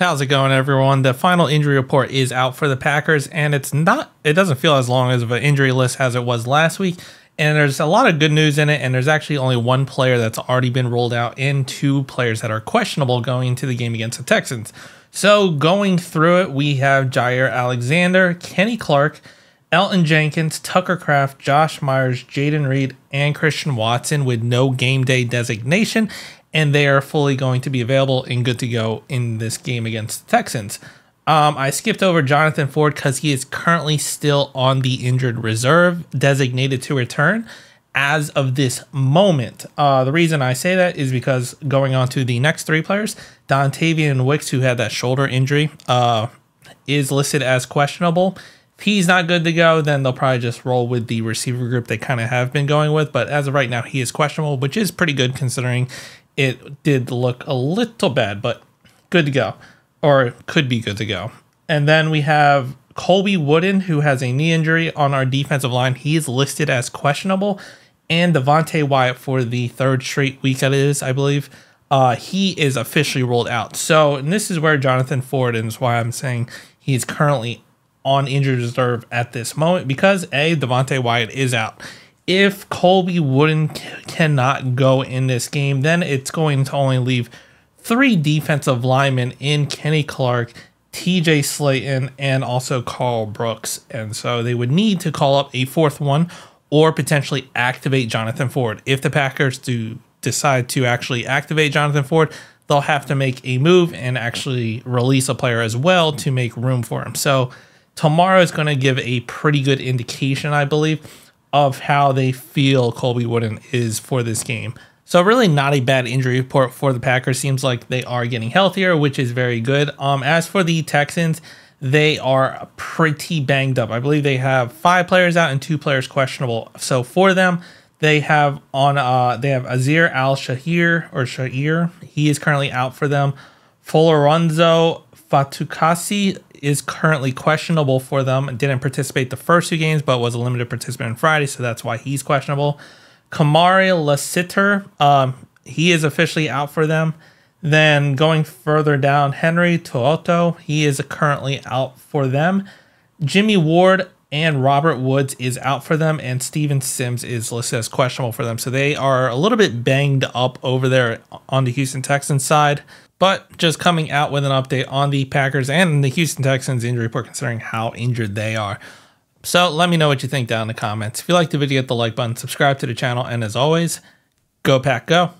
How's it going, everyone? The final injury report is out for the Packers, and it doesn't feel as long as of an injury list as it was last week. And there's a lot of good news in it, and there's actually only one player that's already been rolled out and two players that are questionable going into the game against the Texans. So going through it, we have Jaire Alexander, Kenny Clark, Elton Jenkins, Tucker Kraft, Josh Myers, Jayden Reed, and Christian Watson with no game day designation, and they are fully going to be available and good to go in this game against the Texans. I skipped over Jonathan Ford because he is currently still on the injured reserve, designated to return as of this moment. The reason I say that is because going on to the next three players, Dontayvion Wicks, who had that shoulder injury, is listed as questionable. If he's not good to go, then they'll probably just roll with the receiver group they kind of have been going with. But as of right now, he is questionable, which is pretty good considering it did look a little bad, but good to go. Or could be good to go. And then we have Colby Wooden, who has a knee injury on our defensive line. He is listed as questionable. And Devonte Wyatt, for the third straight week that is, I believe, he is officially rolled out. So, and this is where Jonathan Ford, and is why I'm saying he's currently on injured reserve at this moment, because A, Devonte Wyatt is out. If Colby Wooden cannot go in this game, then it's going to only leave three defensive linemen in Kenny Clark, TJ Slayton, and also Carl Brooks. And so they would need to call up a fourth one or potentially activate Jonathan Ford. If the Packers do decide to actually activate Jonathan Ford, they'll have to make a move and actually release a player as well to make room for him. So tomorrow is going to give a pretty good indication, I believe, of how they feel Colby Wooden is for this game. So really not a bad injury report for the Packers. Seems like they are getting healthier, which is very good. As for the Texans, they are pretty banged up. I believe they have 5 players out and 2 players questionable. So for them, they have Azir Al-Shaheer, or Shaheer. He is currently out for them. Fulleronzo Fatoukasi is currently questionable for them. Didn't participate the first 2 games, but was a limited participant on Friday, so that's why he's questionable. Kamari Lassiter, he is officially out for them. Then going further down, Henry Tuotoh, he is currently out for them. Jimmy Ward and Robert Woods is out for them, and Steven Sims is listed as questionable for them. So they are a little bit banged up over there on the Houston Texans side, but just coming out with an update on the Packers and the Houston Texans injury report considering how injured they are. So let me know what you think down in the comments. If you liked the video, hit the like button, subscribe to the channel, and as always, go Pack Go!